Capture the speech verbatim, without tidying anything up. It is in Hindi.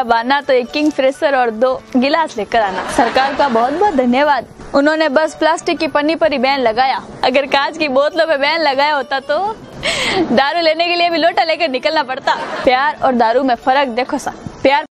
जब आना तो एक किंग फ्रेशर और दो गिलास लेकर आना। सरकार का बहुत बहुत धन्यवाद, उन्होंने बस प्लास्टिक की पन्नी पर ही बैन लगाया। अगर कांच की बोतलों पे बैन लगाया होता तो दारू लेने के लिए भी लोटा लेकर निकलना पड़ता। प्यार और दारू में फर्क देखो सा प्यार।